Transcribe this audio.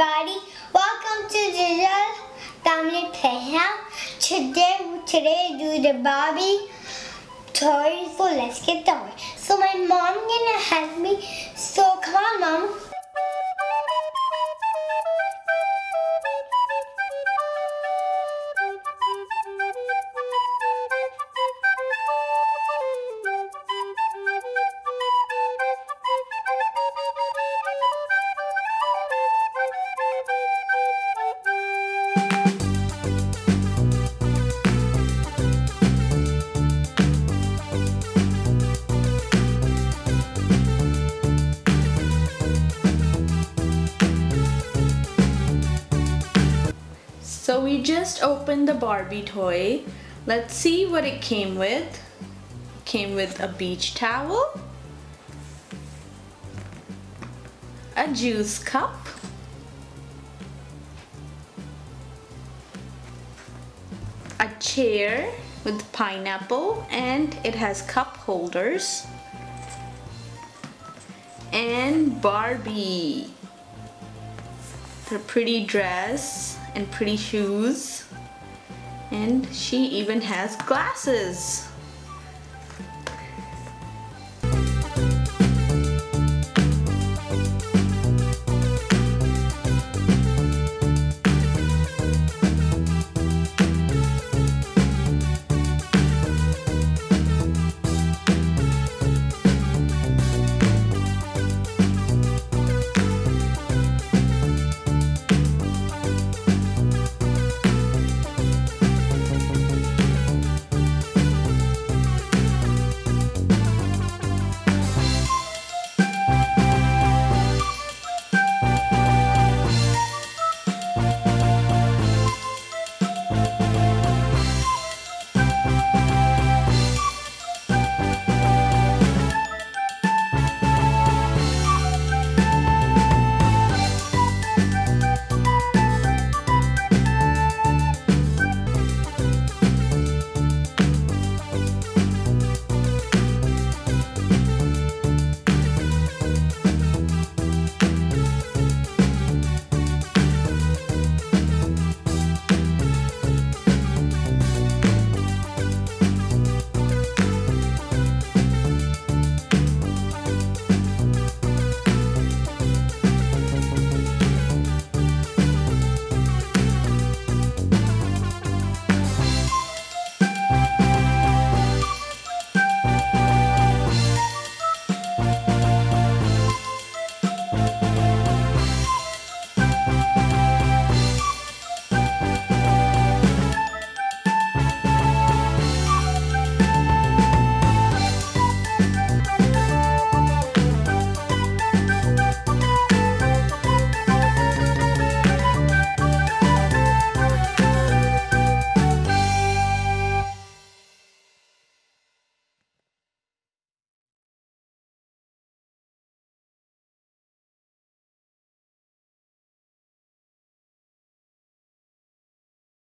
everybody, welcome to Gill Family Playhouse. Today we do the Barbie toy, so let's get going. So my mom gonna help me, so come on mom. So we just opened the Barbie toy. Let's see what it came with. Came with a beach towel, a juice cup, a chair with pineapple, and it has cup holders, and Barbie. Her pretty dress and pretty shoes, and she even has glasses.